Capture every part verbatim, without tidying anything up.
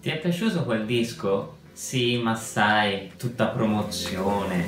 Ti è piaciuto quel disco? Sì, ma sai, tutta promozione.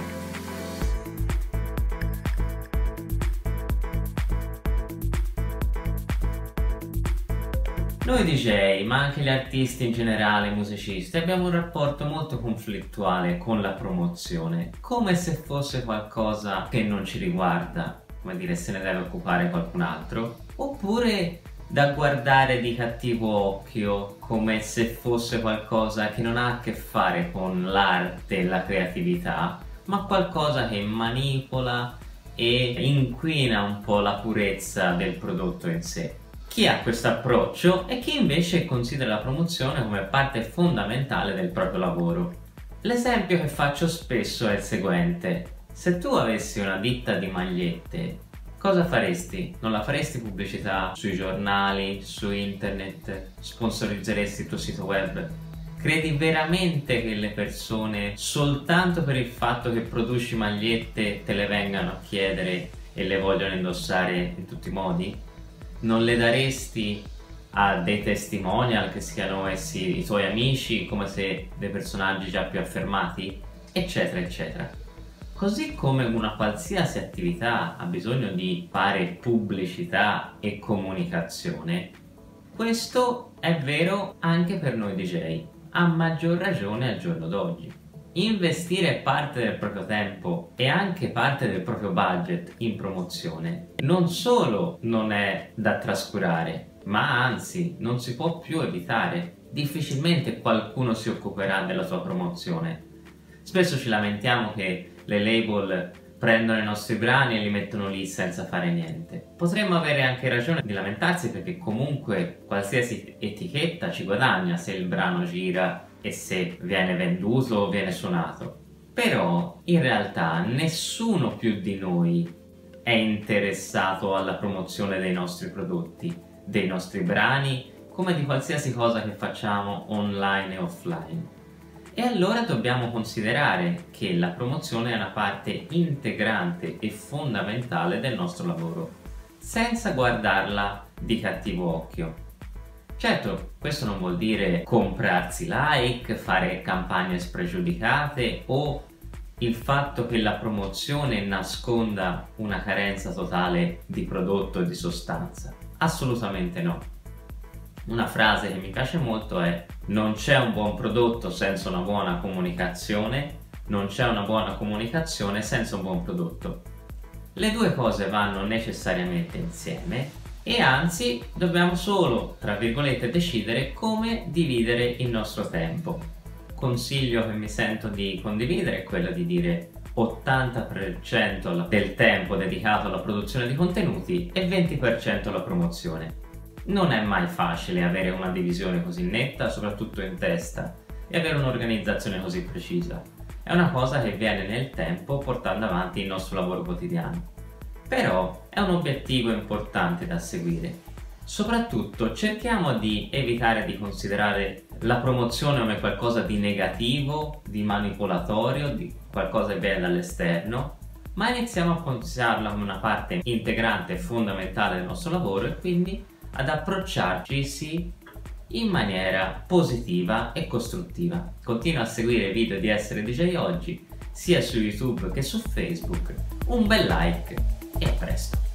Noi D J, ma anche gli artisti in generale, i musicisti, abbiamo un rapporto molto conflittuale con la promozione, come se fosse qualcosa che non ci riguarda, come dire se ne deve occupare qualcun altro, oppure da guardare di cattivo occhio, come se fosse qualcosa che non ha a che fare con l'arte e la creatività, ma qualcosa che manipola e inquina un po' la purezza del prodotto in sé. Chi ha questo approccio e chi invece considera la promozione come parte fondamentale del proprio lavoro. L'esempio che faccio spesso è il seguente: se tu avessi una ditta di magliette, cosa faresti? Non la faresti pubblicità sui giornali, su internet? Sponsorizzeresti il tuo sito web? Credi veramente che le persone, soltanto per il fatto che produci magliette, te le vengano a chiedere e le vogliono indossare in tutti i modi? Non le daresti a dei testimonial che siano essi i tuoi amici, come se dei personaggi già più affermati, eccetera eccetera. Così come una qualsiasi attività ha bisogno di fare pubblicità e comunicazione, questo è vero anche per noi D J, a maggior ragione al giorno d'oggi. Investire parte del proprio tempo e anche parte del proprio budget in promozione non solo non è da trascurare, ma anzi non si può più evitare. Difficilmente qualcuno si occuperà della tua promozione. Spesso ci lamentiamo che le label prendono i nostri brani e li mettono lì senza fare niente. Potremmo avere anche ragione di lamentarsi, perché comunque qualsiasi etichetta ci guadagna se il brano gira e se viene venduto o viene suonato. Però in realtà nessuno più di noi è interessato alla promozione dei nostri prodotti, dei nostri brani, come di qualsiasi cosa che facciamo online e offline. E allora dobbiamo considerare che la promozione è una parte integrante e fondamentale del nostro lavoro, senza guardarla di cattivo occhio. Certo, questo non vuol dire comprarsi like, fare campagne spregiudicate o il fatto che la promozione nasconda una carenza totale di prodotto e di sostanza. Assolutamente no. Una frase che mi piace molto è: non c'è un buon prodotto senza una buona comunicazione, non c'è una buona comunicazione senza un buon prodotto. Le due cose vanno necessariamente insieme. E anzi, dobbiamo solo, tra virgolette, decidere come dividere il nostro tempo. Consiglio che mi sento di condividere è quello di dire ottanta per cento del tempo dedicato alla produzione di contenuti e venti per cento alla promozione. Non è mai facile avere una divisione così netta, soprattutto in testa, e avere un'organizzazione così precisa. È una cosa che viene nel tempo portando avanti il nostro lavoro quotidiano. Però è un obiettivo importante da seguire. Soprattutto cerchiamo di evitare di considerare la promozione come qualcosa di negativo, di manipolatorio, di qualcosa che viene dall'esterno, ma iniziamo a considerarla come una parte integrante e fondamentale del nostro lavoro e quindi ad approcciarci sì, in maniera positiva e costruttiva. Continua a seguire i video di Essere D J Oggi, sia su YouTube che su Facebook. Un bel like! E a presto!